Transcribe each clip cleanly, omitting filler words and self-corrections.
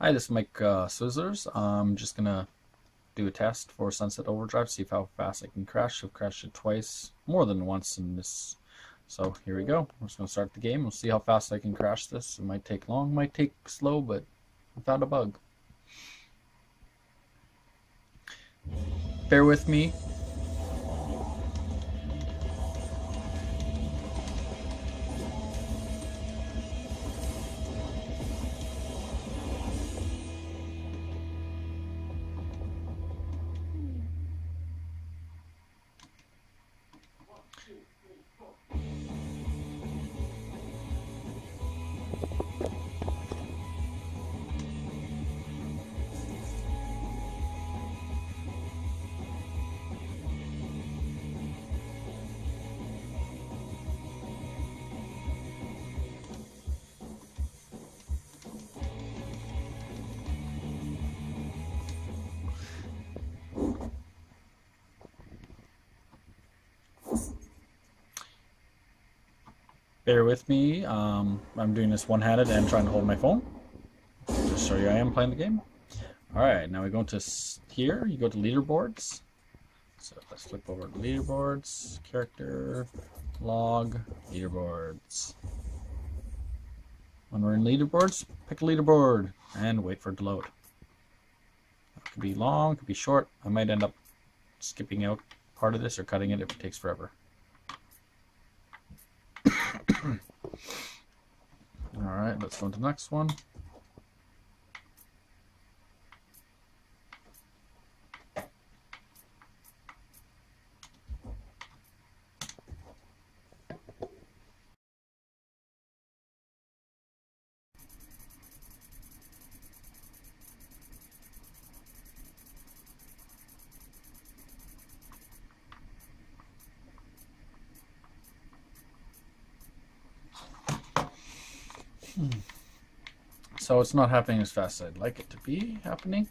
Hi, this is Mike Swizzlerz. I'm just going to do a test for Sunset Overdrive, see how fast I can crash. I've crashed it twice, more than once in this. So here we go. I'm just going to start the game. We'll see how fast I can crash this. It might take long, might take slow, but I found a bug. Bear with me. Bear with me, I'm doing this one-handed and trying to hold my phone. Just show you I am playing the game. Alright, now we go to here, you go to leaderboards. So let's flip over to leaderboards, character, log, leaderboards. When we're in leaderboards, pick a leaderboard and wait for it to load. It could be long, it could be short. I might end up skipping out part of this or cutting it if it takes forever. Alright, let's go to the next one. So it's not happening as fast as I'd like it to be happening.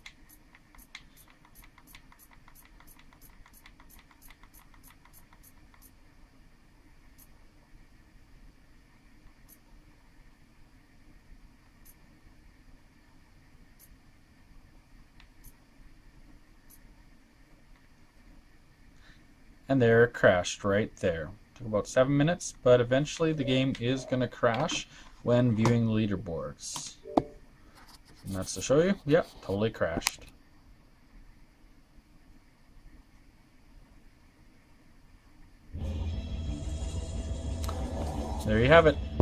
And there, it crashed right there. Took about 7 minutes, but eventually the game is going to crash when viewing leaderboards. And that's to show you, yep, totally crashed. There you have it.